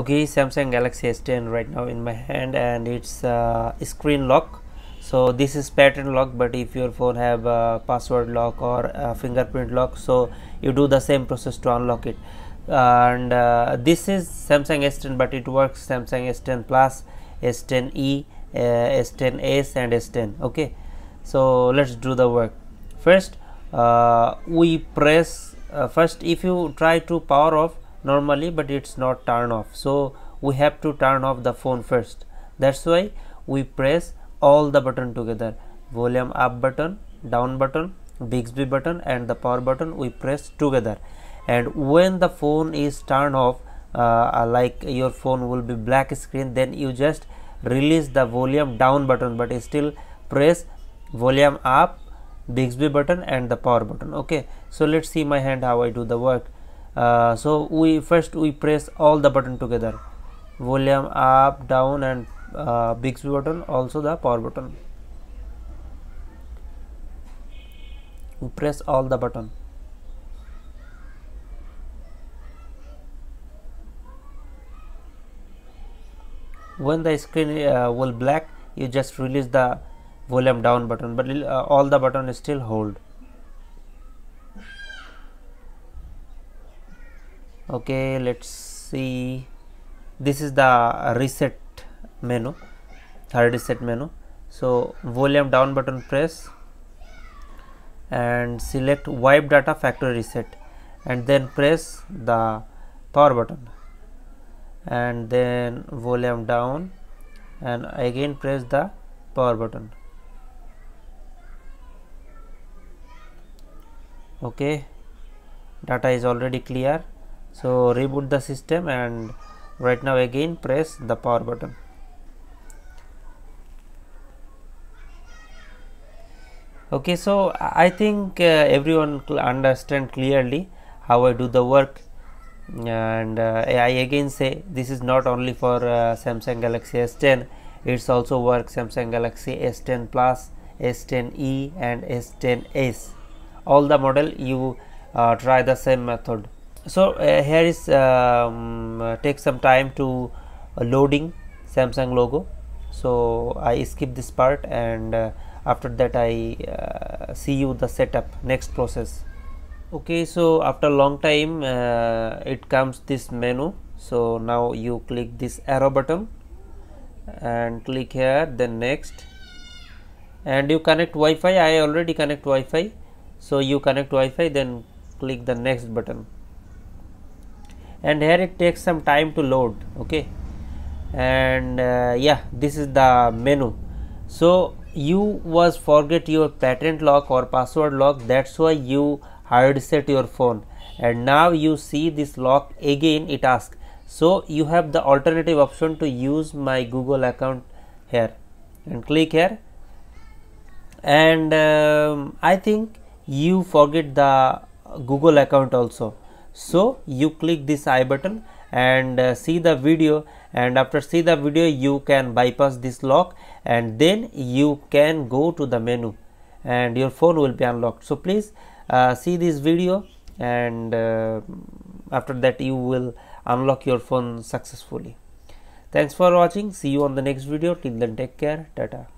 Okay, Samsung Galaxy S10 right now in my hand, and it's screen lock. So this is pattern lock, but if your phone have password lock or fingerprint lock, so you do the same process to unlock it. And this is Samsung S10, but it works Samsung S10 Plus, S10e, S10s and S10. Okay, so let's do the work. First we press first, if you try to power off normally, but it's not turn off, so we have to turn off the phone first. That's why we press all the button together: volume up button, down button, Bixby button and the power button. We press together, and when the phone is turned off, like your phone will be black screen, then you just release the volume down button, but still press volume up, Bixby button and the power button. Okay, so let's see my hand how I do the work. So we press all the button together: volume up, down and Bixby button, also the power button. We press all the button. When the screen will black, you just release the volume down button, but all the button is still hold. Okay, let's see. This is the reset menu, hard reset menu. So volume down button press and select wipe data factory reset, and then press the power button and then volume down and again press the power button. Okay, data is already clear, so reboot the system and right now again press the power button. Okay, so I think everyone understand clearly how I do the work, and I again say this is not only for Samsung Galaxy S10, it's also work Samsung Galaxy S10 Plus, S10e and S10s. All the model you try the same method. So here is take some time to loading Samsung logo, so I skip this part, and after that I see you the setup next process. Okay, so after long time it comes this menu, so now you click this arrow button and click here, then next, and you connect Wi-Fi. I already connect Wi-Fi, so you connect Wi-Fi, then click the next button, and here it takes some time to load. Okay, and yeah, this is the menu. So you was forget your pattern lock or password lock, that's why you hard reset your phone, and now you see this lock again, it asks. So you have the alternative option to use my Google account here, and click here, and I think you forget the Google account also, so you click this I button and see the video, and after see the video you can bypass this lock, and then you can go to the menu and your phone will be unlocked. So please see this video, and after that you will unlock your phone successfully. Thanks for watching. See you on the next video. Till then, take care. Tata.